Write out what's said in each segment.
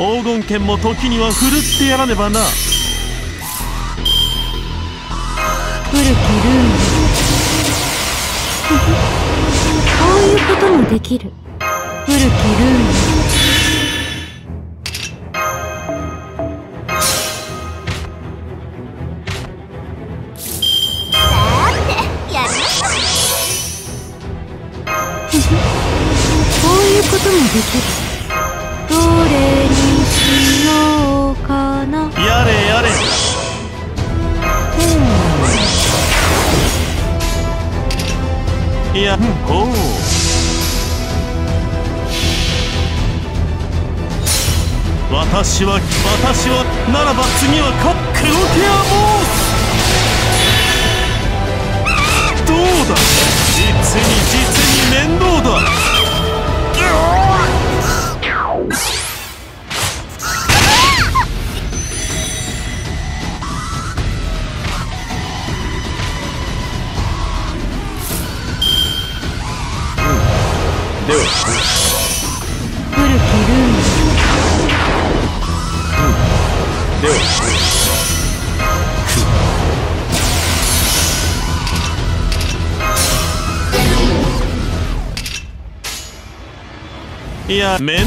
黄金剣も時には振るってやらねばな。古きルーム、こういうこともできる。古きルーム。 どれにしようかな。やれやれ。いや、ほう。私はならば次はカックロケアボース。どうだ。実に面倒だ。 야, 맨. 나는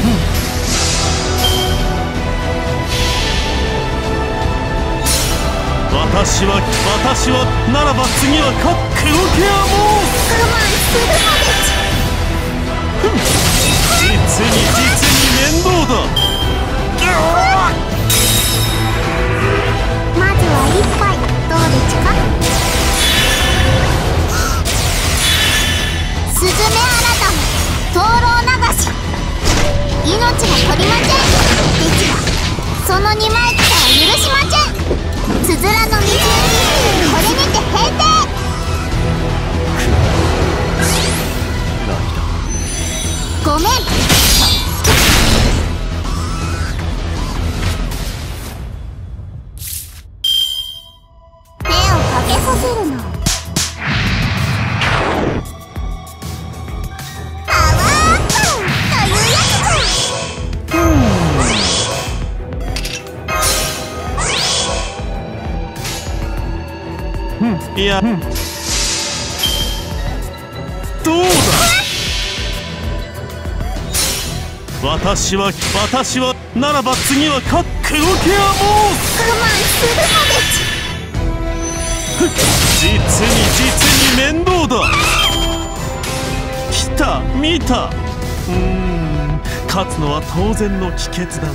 나라바, 다음은 카카오케 命も取りません。ですがその二枚舌は許しません。つづらの二重これにて閉廷。ごめん。手をかけさせるの。 いや、どうだ。私はならば次はカックロケアボース。我慢するまで。実に面倒だ。来た見た。勝つのは当然の帰結だな。